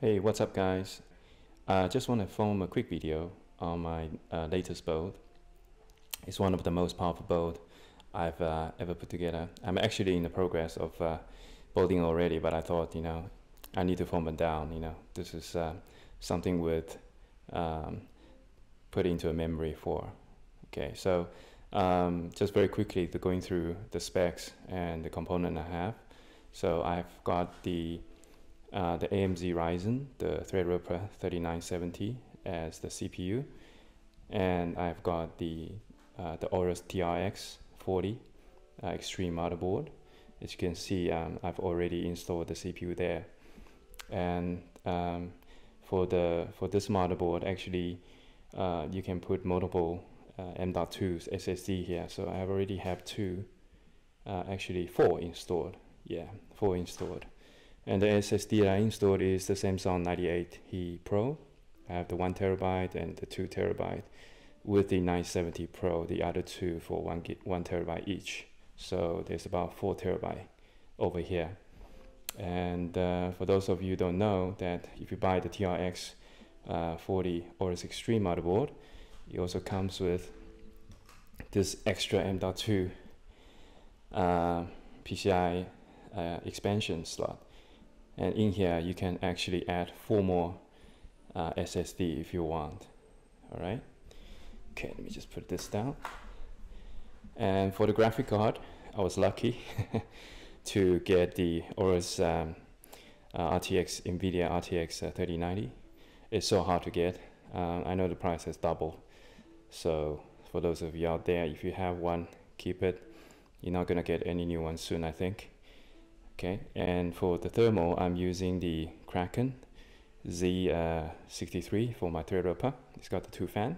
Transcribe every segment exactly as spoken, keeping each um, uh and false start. Hey, what's up guys? I uh, just want to film a quick video on my uh, latest build. It's one of the most powerful build I've uh, ever put together. I'm actually in the progress of uh, building already, but I thought, you know, I need to film it down, you know. This is uh, something with um, put into a memory for. Okay, so um, just very quickly to going through the specs and the component I have. So I've got the Uh, the A M D Ryzen, the Threadripper thirty nine seventy as the C P U, and I've got the uh, the Aorus T R X forty uh, Extreme motherboard. As you can see, um, I've already installed the C P U there, and um, for the for this motherboard, actually, uh, you can put multiple uh, M dot two S S D here. So I already have two, uh, actually four installed. Yeah, four installed. And the S S D that I installed is the Samsung nine eighty Pro. I have the one terabyte and the two terabyte with the nine seventy Pro, the other two for one, gig, one terabyte each. So there's about four terabyte over here. And uh, for those of you who don't know, that if you buy the T R X uh, forty Aorus Extreme motherboard, it also comes with this extra M dot two uh, P C I uh, expansion slot. And in here, you can actually add four more uh, S S D if you want. All right. Okay, let me just put this down. And for the graphic card, I was lucky to get the Aorus um, uh, R T X, NVIDIA R T X uh, thirty ninety. It's so hard to get. Um, I know the price has doubled. So for those of you out there, if you have one, keep it. You're not gonna get any new ones soon, I think. Okay, and for the thermal, I'm using the Kraken Z sixty-three for my Threadripper. It's got the two fan.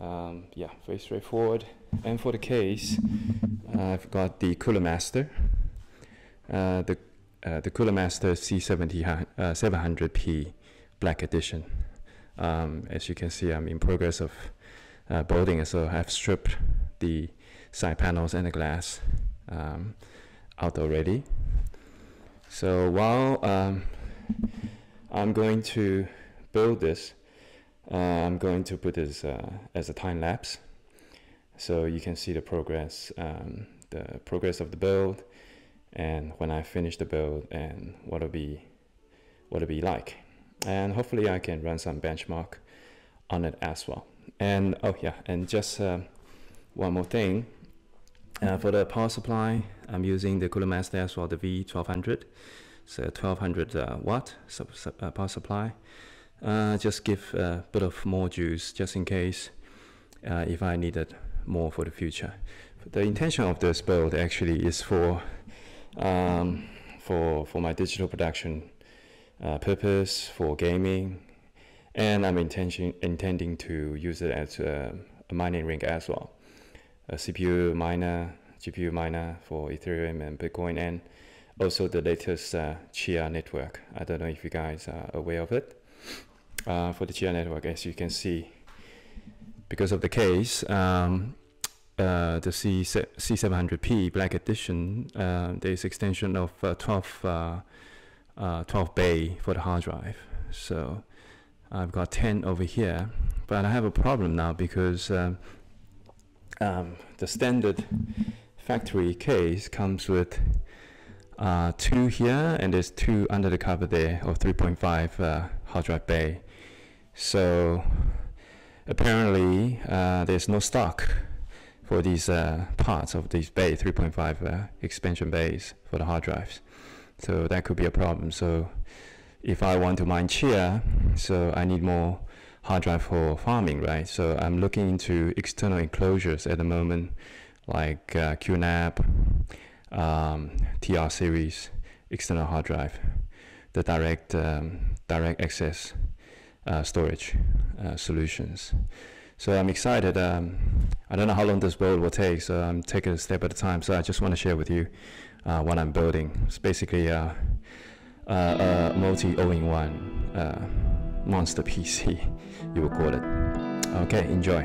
Um, yeah, very straightforward. And for the case, I've got the Cooler Master, uh, the uh, the Cooler Master C seven hundred P Black Edition. Um, as you can see, I'm in progress of uh, building, so I've stripped the side panels and the glass. Um, out already. So while um, I'm going to build this, uh, I'm going to put this uh, as a time lapse, so you can see the progress, um, the progress of the build, and when I finish the build, and what it'll be, what it'll be like, and hopefully I can run some benchmark on it as well. And oh yeah, and just uh, one more thing. Uh, for the power supply, I'm using the Cooler Master as well, the V twelve hundred. So twelve hundred uh, watt sub, sub, uh, power supply. Uh, just give a bit of more juice, just in case uh, if I needed more for the future. But the intention of this build actually is for um, for for my digital production uh, purpose, for gaming, and I'm intention intending to use it as a, a mining rig as well. A C P U miner, G P U miner for Ethereum and Bitcoin, and also the latest uh, Chia network. I don't know if you guys are aware of it. Uh, for the Chia network, as you can see, because of the case, um, uh, the C seven hundred P Black Edition, uh, there is extension of uh, twelve, uh, uh, twelve bay for the hard drive. So I've got ten over here, but I have a problem now because um, Um, the standard factory case comes with uh, two here, and there's two under the cover there of three point five uh, hard drive bay. So apparently uh, there's no stock for these uh, parts of these bay, three point five uh, expansion bays for the hard drives. So that could be a problem. So if I want to mine Chia, so I need more hard drive for farming, right? So I'm looking into external enclosures at the moment, like uh, Q NAP, um, T R series external hard drive, the direct um, direct access uh, storage uh, solutions. So I'm excited. Um, I don't know how long this build will take, so I'm taking a step at a time. So I just want to share with you uh, what I'm building. It's basically a uh, uh, uh, multi all-in-one. Uh, Monster P C, you will call it. Okay, enjoy.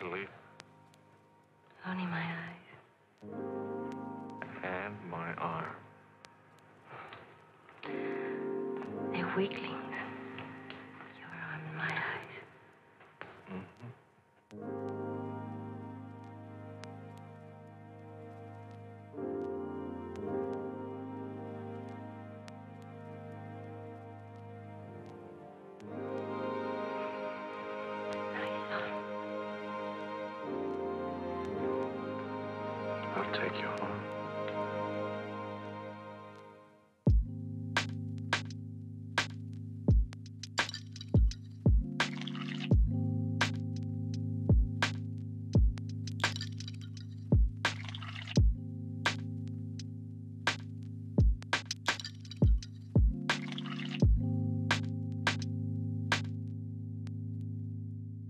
and leave? Only my eyes. And my arm. They're weaklings. Your arm and my eyes.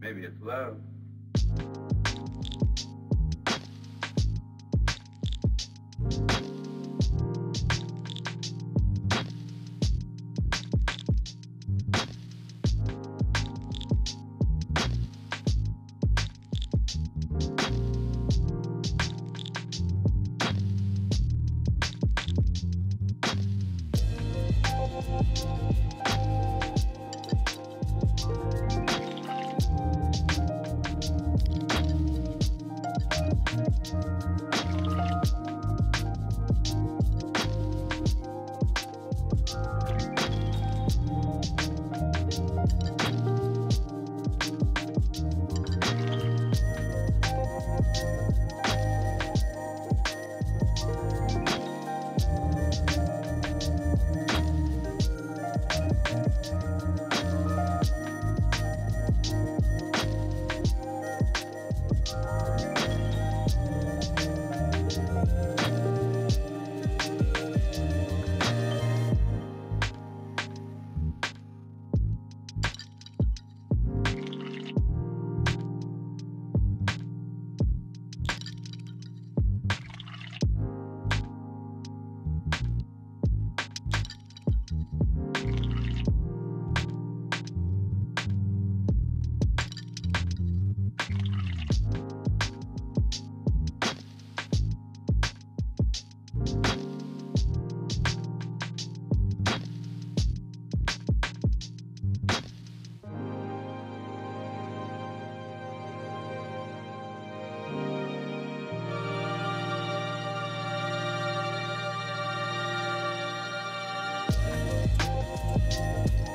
Maybe it's love. We'll be right back.